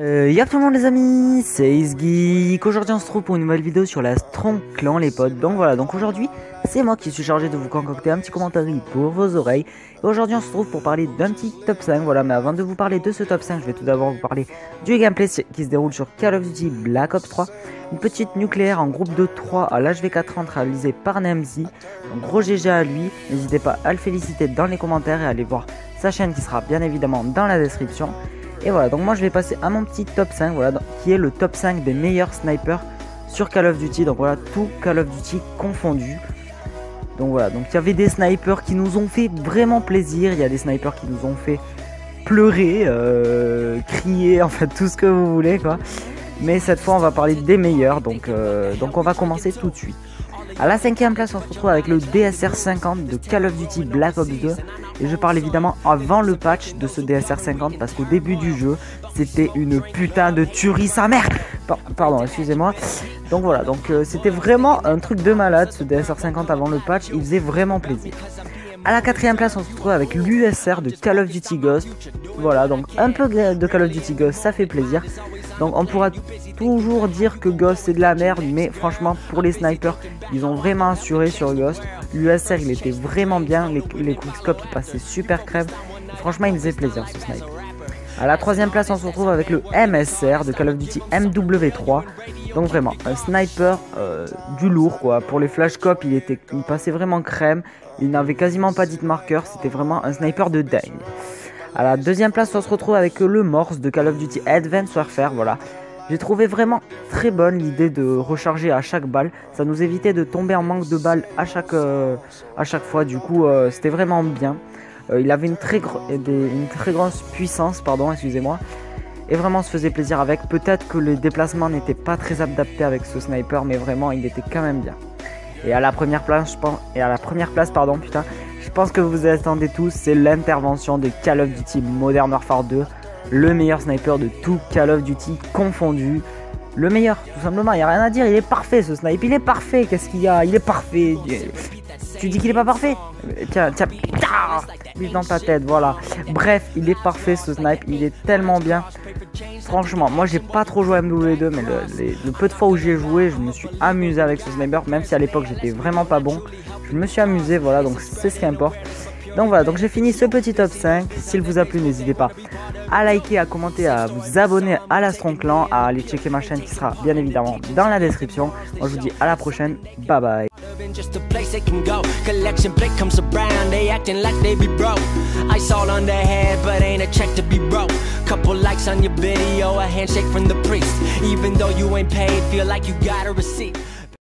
Y'a tout le monde les amis, c'est Isgeek. Aujourd'hui on se trouve pour une nouvelle vidéo sur la Strong Clan les potes. Donc voilà, donc aujourd'hui c'est moi qui suis chargé de vous concocter un petit commentaire pour vos oreilles. Et aujourd'hui on se trouve pour parler d'un petit top 5, voilà. Mais avant de vous parler de ce top 5, je vais tout d'abord vous parler du gameplay qui se déroule sur Call of Duty Black Ops 3. Une petite nucléaire en groupe de 3 à l'HV40 réalisée par Namzi. Donc gros GG à lui, n'hésitez pas à le féliciter dans les commentaires et à aller voir sa chaîne qui sera bien évidemment dans la description. Et voilà, donc moi je vais passer à mon petit top 5, voilà, qui est le top 5 des meilleurs snipers sur Call of Duty, donc voilà, tout Call of Duty confondu. Donc voilà, donc il y avait des snipers qui nous ont fait vraiment plaisir, il y a des snipers qui nous ont fait pleurer, crier, enfin tout ce que vous voulez quoi. Mais cette fois on va parler des meilleurs, donc on va commencer tout de suite. À la 5ème place on se retrouve avec le DSR 50 de Call of Duty Black Ops 2. Et je parle évidemment avant le patch de ce DSR 50 parce qu'au début du jeu c'était une putain de tuerie sa mère. Pardon, excusez-moi. Donc voilà, donc c'était vraiment un truc de malade ce DSR 50 avant le patch, il faisait vraiment plaisir. À la 4ème place on se retrouve avec l'USR de Call of Duty Ghost. Voilà, donc un peu de Call of Duty Ghost, ça fait plaisir. Donc on pourra toujours dire que Ghost c'est de la merde, mais franchement pour les snipers ils ont vraiment assuré sur Ghost. L'USR il était vraiment bien, les quickscopes ils passaient super crève. Et franchement il faisait plaisir ce sniper. À la 3ème place on se retrouve avec le MSR de Call of Duty MW3. Donc vraiment un sniper du lourd quoi. Pour les flashcopes il passait vraiment crème. Il n'avait quasiment pas dit de marqueur, c'était vraiment un sniper de dingue. À la 2ème place on se retrouve avec le Morse de Call of Duty Advanced Warfare, voilà. J'ai trouvé vraiment très bonne l'idée de recharger à chaque balle, ça nous évitait de tomber en manque de balles à chaque fois, du coup c'était vraiment bien. Il avait une très grande puissance, pardon, excusez-moi, et vraiment on se faisait plaisir avec. Peut-être que les déplacements n'étaient pas très adaptés avec ce sniper, mais vraiment il était quand même bien. Et à la première place, je pense que vous attendez tous, c'est l'intervention de Call of Duty Modern Warfare 2, le meilleur sniper de tout Call of Duty confondu. Le meilleur, tout simplement, il n'y a rien à dire, il est parfait ce snipe, il est parfait, qu'est-ce qu'il y a, il est parfait. Tu dis qu'il est pas parfait? Tiens, lui dans ta tête, voilà. Bref, il est parfait ce snipe, il est tellement bien. Franchement, moi j'ai pas trop joué à MW2, mais le peu de fois où j'ai joué, je me suis amusé avec ce sniper, même si à l'époque j'étais vraiment pas bon. Je me suis amusé, voilà, donc c'est ce qui importe. Donc voilà, donc j'ai fini ce petit top 5. S'il vous a plu, n'hésitez pas à liker, à commenter, à vous abonner à la Strong Clan, à aller checker ma chaîne qui sera bien évidemment dans la description. Moi je vous dis à la prochaine, bye bye. Just a place they can go. Collection plate comes around. They acting like they be broke. Ice all on their head, but ain't a check to be broke. Couple likes on your video, a handshake from the priest. Even though you ain't paid, feel like you got a receipt.